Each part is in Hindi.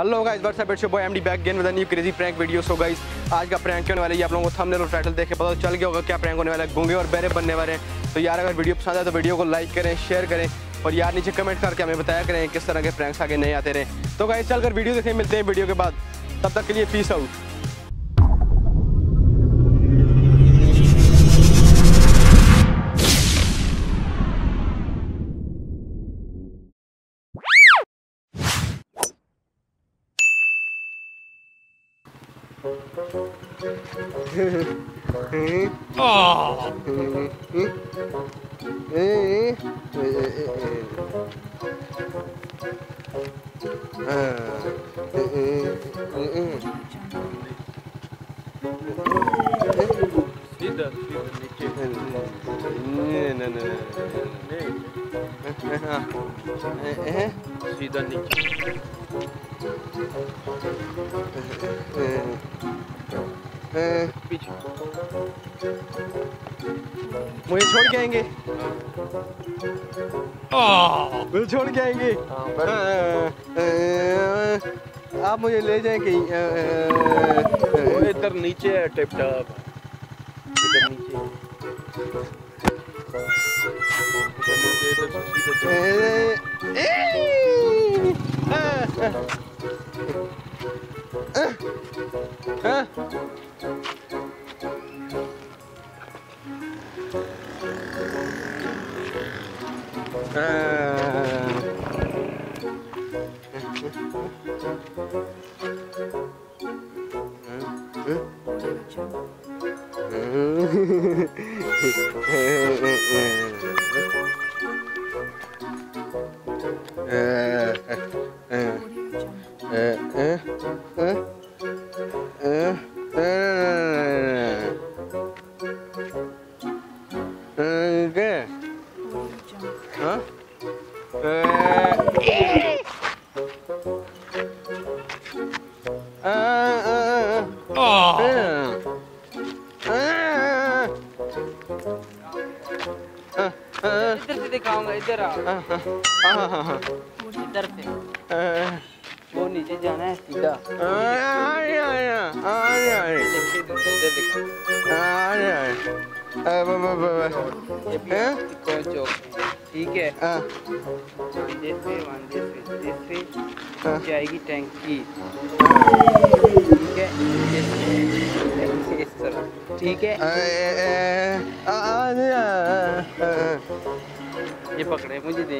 Hello guys, what's up, it's your boy MD back again with a new crazy prank video. So guys, आज का प्रैंक होने वाला है, आप लोगों को थंबनेल और टाइटल देख के पता चल गया होगा क्या प्रैंक होने वाला है। गूंगे और बेरे बनने वाले हैं। तो यार, अगर वीडियो पसंद आए तो वीडियो को लाइक करें, शेयर करें और यार नीचे कमेंट करके हमें बताया करें किस तरह के प्रैंक्स आगे नहीं आते रहे। तो गाइस, चलकर वीडियो देखें, मिलते हैं वीडियो के बाद। तब तक के लिए पीस आउट। सीधा पीछे मुझे छोड़ के आएंगे, मुझे छोड़ के आएंगे, आप मुझे ले जाएं कहीं इधर नीचे है, टिप टॉप इधर नीचे इधर इधर वो नीचे जाना है सीधा। ठीक है, जाएगी टैंकी। ठीक है, ठीक है, ये पकड़े मुझे दे।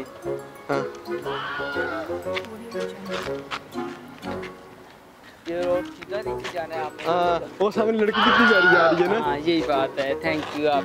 ये रोड सीधा नीचे जाना है आपको। वो सामने लड़की कितनी जा रही है ना। हाँ, यही बात है। Thank you. आप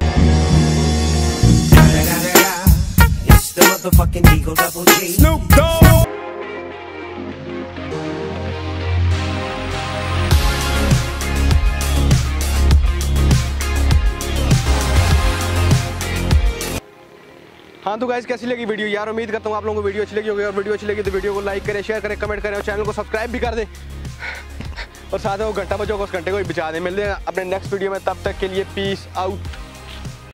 हाँ तो गाइस, कैसी लगी वीडियो? यार उम्मीद करता हूँ आप लोगों को वीडियो अच्छी लगी होगी। और वीडियो अच्छी लगी तो वीडियो को लाइक करें, शेयर करें, कमेंट करें और चैनल को सब्सक्राइब भी कर दें और साथ में वो घंटा बजोगा, उस घंटे को भी बचा दें। मिलते हैं अपने नेक्स्ट वीडियो में, तब तक के लिए पीस आउट।